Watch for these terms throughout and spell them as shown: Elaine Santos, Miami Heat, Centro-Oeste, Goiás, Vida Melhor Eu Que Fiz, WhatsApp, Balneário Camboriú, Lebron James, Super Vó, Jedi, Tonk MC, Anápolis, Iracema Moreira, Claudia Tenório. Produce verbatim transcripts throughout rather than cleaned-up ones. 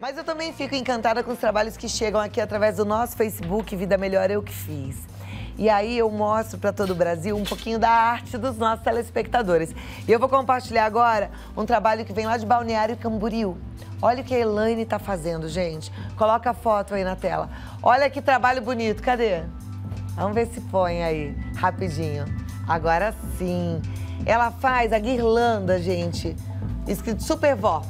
Mas eu também fico encantada com os trabalhos que chegam aqui através do nosso Facebook, Vida Melhor Eu Que Fiz. E aí eu mostro para todo o Brasil um pouquinho da arte dos nossos telespectadores. E eu vou compartilhar agora um trabalho que vem lá de Balneário Camboriú. Olha o que a Elaine tá fazendo, gente. Coloca a foto aí na tela. Olha que trabalho bonito, cadê? Vamos ver se põe aí, rapidinho. Agora sim. Ela faz a guirlanda, gente, escrito Super Vó.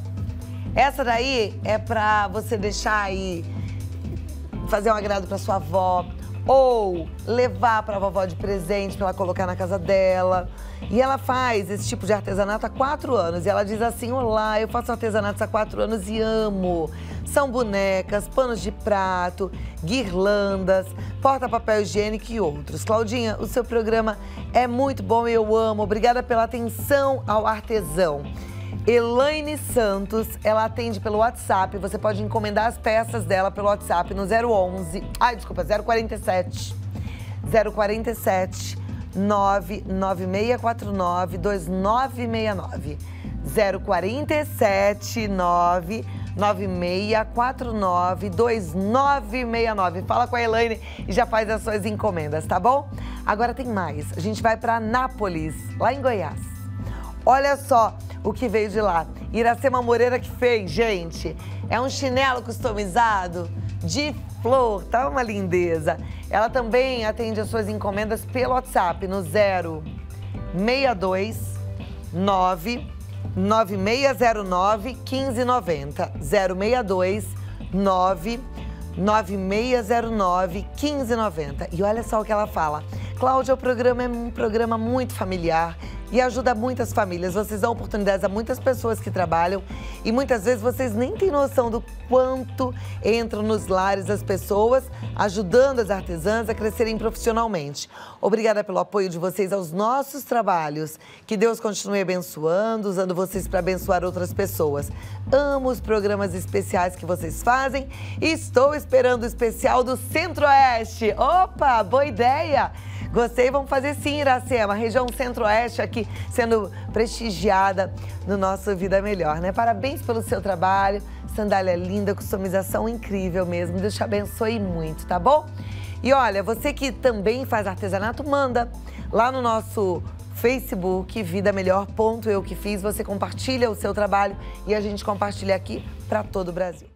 Essa daí é pra você deixar aí, fazer um agrado pra sua avó, ou levar pra vovó de presente pra ela colocar na casa dela. E ela faz esse tipo de artesanato há quatro anos. E ela diz assim: olá, eu faço artesanatos há quatro anos e amo. São bonecas, panos de prato, guirlandas, porta-papel higiênico e outros. Claudinha, o seu programa é muito bom e eu amo. Obrigada pela atenção ao artesão. Elaine Santos, ela atende pelo WhatsApp. Você pode encomendar as peças dela pelo WhatsApp no zero onze... Ai, desculpa, zero quarenta e sete. zero quarenta e sete, nove nove seis quatro nove, dois nove seis nove. zero quarenta e sete, nove nove seis quatro nove, dois nove seis nove. Fala com a Elaine e já faz as suas encomendas, tá bom? Agora tem mais. A gente vai para Anápolis, lá em Goiás. Olha só o que veio de lá. Iracema Moreira que fez, gente. É um chinelo customizado de flor, tá uma lindeza. Ela também atende as suas encomendas pelo WhatsApp no zero seis dois, nove nove seis zero nove, um cinco nove zero. zero seis dois, nove nove seis zero nove, um cinco nove zero. E olha só o que ela fala. Cláudia, o programa é um programa muito familiar e ajuda muitas famílias. Vocês dão oportunidades a muitas pessoas que trabalham e muitas vezes vocês nem têm noção do quanto entram nos lares das pessoas, ajudando as artesãs a crescerem profissionalmente. Obrigada pelo apoio de vocês aos nossos trabalhos. Que Deus continue abençoando, usando vocês para abençoar outras pessoas. Amo os programas especiais que vocês fazem e estou esperando o especial do Centro-Oeste. Opa, boa ideia! Gostei, vamos fazer sim, Iracema. A região Centro-Oeste aqui sendo prestigiada no nosso Vida Melhor, né? Parabéns pelo seu trabalho, sandália linda, customização incrível mesmo. Deus te abençoe muito, tá bom? E olha, você que também faz artesanato, manda lá no nosso Facebook, vida melhor ponto eu que fiz. Você compartilha o seu trabalho e a gente compartilha aqui para todo o Brasil.